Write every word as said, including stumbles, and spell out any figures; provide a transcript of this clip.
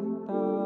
Santa.